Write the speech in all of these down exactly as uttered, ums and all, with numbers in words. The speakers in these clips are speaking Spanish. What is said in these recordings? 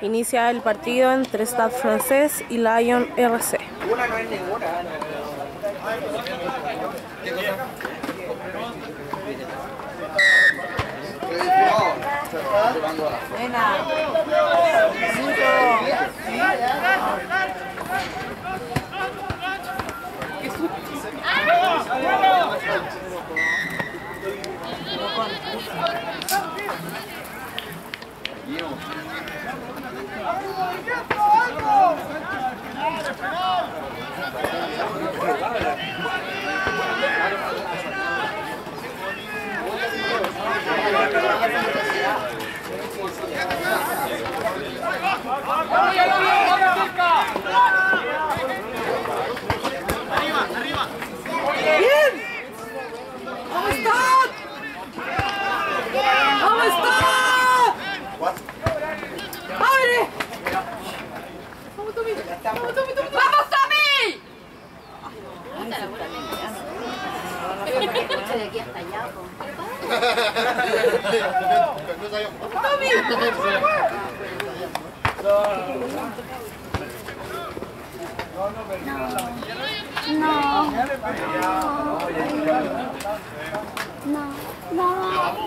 Inicia el partido entre Stade Français y Lions R C. Una no es ninguna. ¡Vamos, Tommy! ¡Vamos, Tommy! De aquí hasta allá, ¡Tommy! No, no, no, no,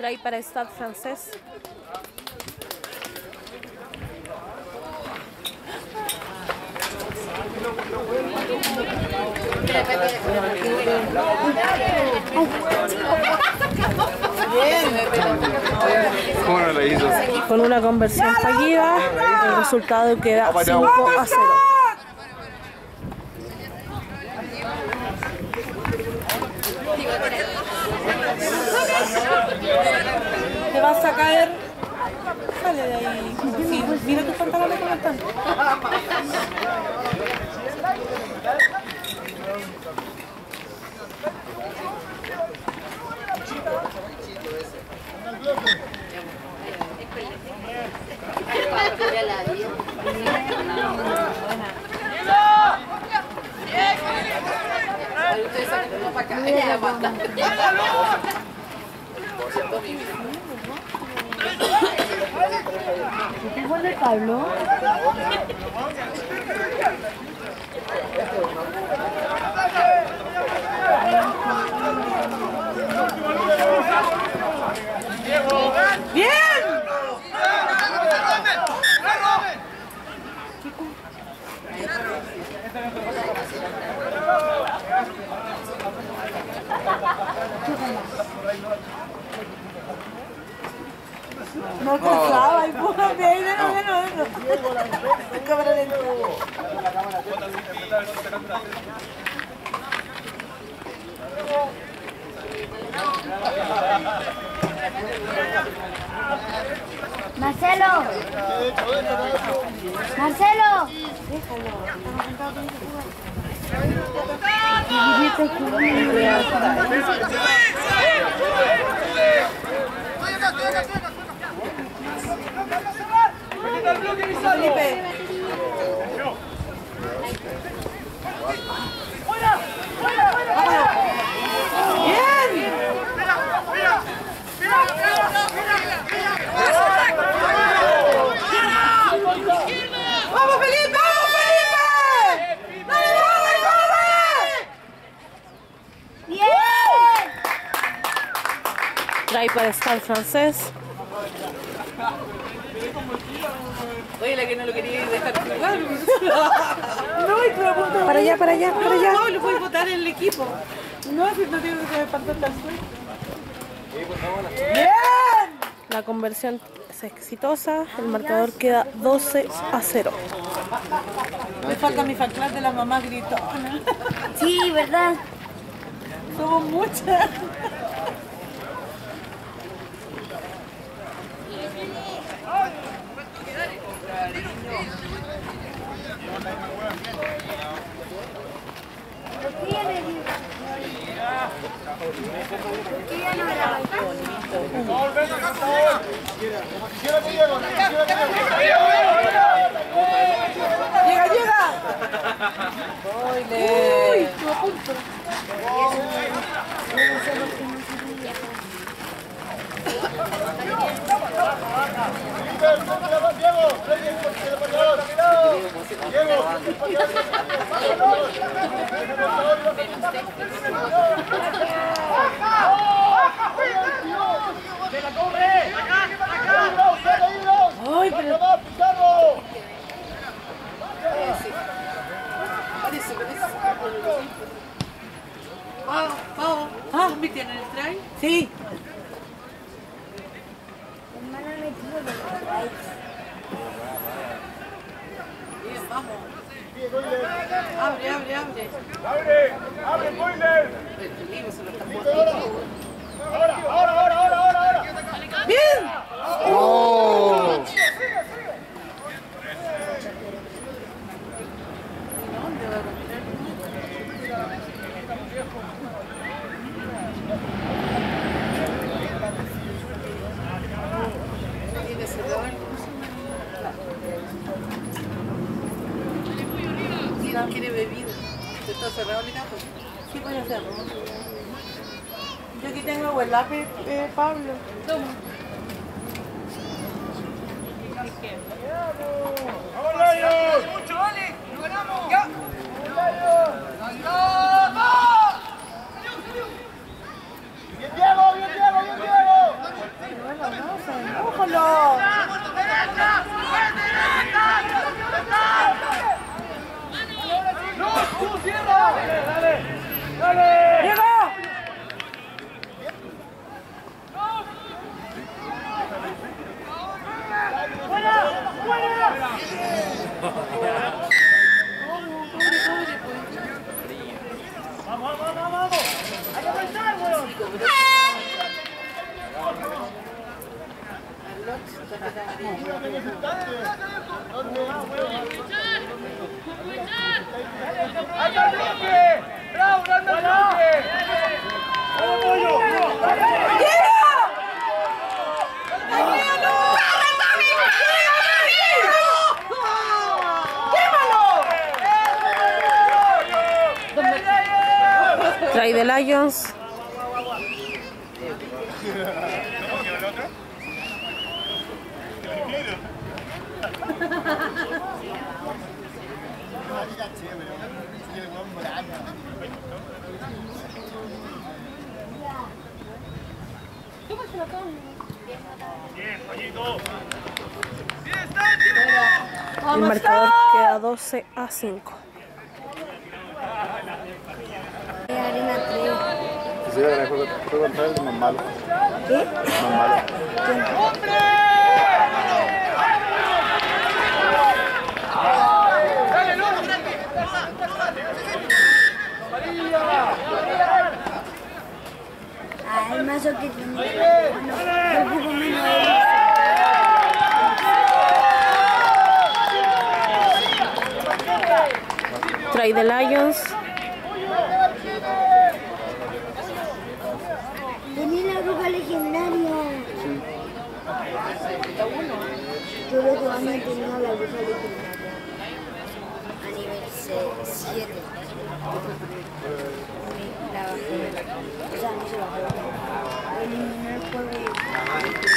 trae para el Stade Français. Con una conversión fallida, el resultado queda cinco a cero. Te vas a caer. Sale de ahí. Sí, mira tus pantalones como están. ¿Qué gol de Pablo? ¡Bien! No alcanzaba, y puja de ahí, no, no, no, no. Cámara lenta. Marcelo. Marcelo. Déjalo. Felipe. ¡Fuera! ¡Fuera! ¡Fuera! ¡Bien! ¡Mira! ¡Mira! ¡Mira! ¡Mira! ¡Vamos, Felipe! ¡Vamos, Felipe! ¡Dale, dale, corre! ¡Bien! Trae para Stade Français. Oye, la que no lo quería dejar jugar. No, para allá, para allá, para allá. No, lo puedes botar en el equipo. No, si no tengo que dejar el pantalón tan suelto. ¡Bien! La conversión es exitosa, el marcador queda doce a cero. Me falta mi fanclub de la mamá gritona. Sí, verdad. Somos muchas. Llega, llega. Uy, estuvo a punto. ¡Ay, pero! ¡Pau, Pau! ¿Ah, me tienen el try? Sí. Hermana, me tiene el try. Bien, vamos. Abre, abre, abre. ¡Abre! ¡Abre, boiler! ¡Ahora, ahora, ahora, ahora, ahora! ¡Bien! ¡Oh! Si no quiere bebida, ¿se está cerrado mi caso? Sí, pues ya cerró. Yo aquí tengo el lápiz, eh, Pablo. Toma. ¡Vamos, Lions! ¡Mucho, vale! ¡Lo ganamos! ¡Ya! ¡Lions! ¡Ganamos! ¡Bien, Diego! ¡Bien, Diego! ¡Bien, Diego! ¡Empújalo! ¡Derecha! ¡Derecha! ¡No! ¡Tú cierra! ¡Dale! ¡Dale! ¡Diego! ¡Fuera! ¡Fuera! ¡Vamos, vamos, vamos, vamos! ¡Hay que aguantar, weón! ¡Anda al bloque! ¡Bravo, anda al bloque! ¡Vamos, pollo! ¡Diego! Try de Lions. El marcador queda doce a cinco. Sí, el juego, el juego contrario es más malo. ¿Qué? Más malo. ¡Hombre! ¡Dale, no! ¡Ay, más o que tenía! ¡Un poco menos! Try the Lions. Yo lo que más me tenía la bruja legendaria a nivel siete. La bajé. O sea, no se bajó. Eliminé el juego.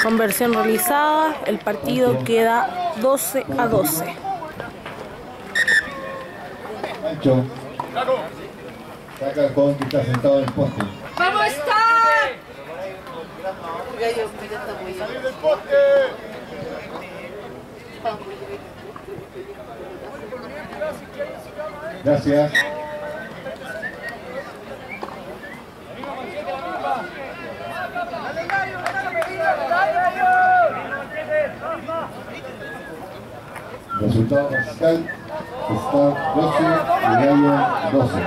Conversión realizada. El partido queda doce a doce. Yo. Saca el con que está sentado en el poste. ¡Vamos a estar! ¡Salir del poste! Gracias. ¡Dale, gallo! ¡Dale, gallo! Resultado fiscal: Stade doce y Lions doce.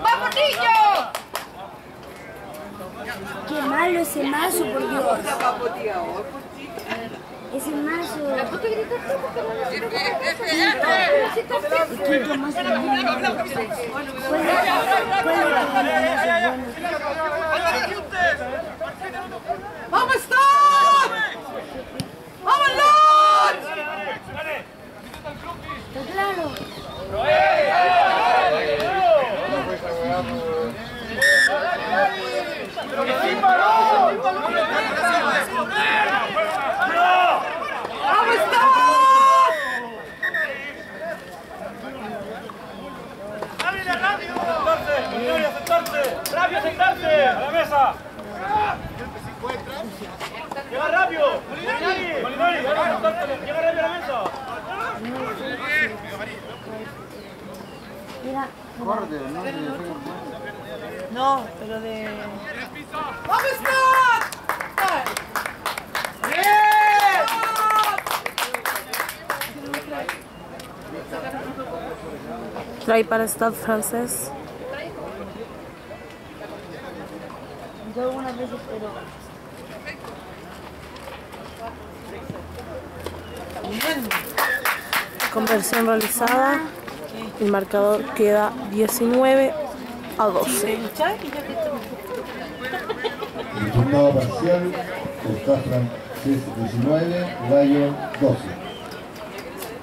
¡Vamos, niño! ¡Qué malo ese mazo, por Dios! Ese mazo... ¿La puedo gritar tú? ¿Qué es lo más bonito? ¡Vamos, Stop! ¡Vamos, Lord! ¡Claro! ¡Rápido, sentarse! ¡A la mesa! ¡Llega rápido! ¡Molinari! ¡Molinari! ¡Llega rápido a la mesa! Mira. No, pero de... ¡Vamos, Scott! ¡Bien! Trae para Stade Français. Yo algunas veces, pero... Conversión realizada. El marcador queda diecinueve a doce. Resultado parcial: Stade Français diecinueve, Lions doce. Gracias.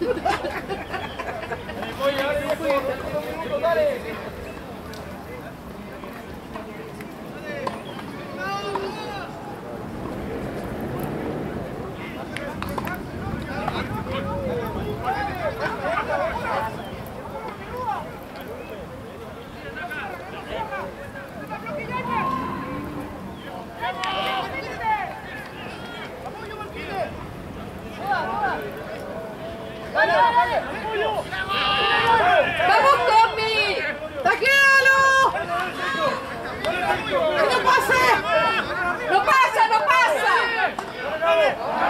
Voy a llevar el minuto, dale. ¡No pasa! ¡No pasa!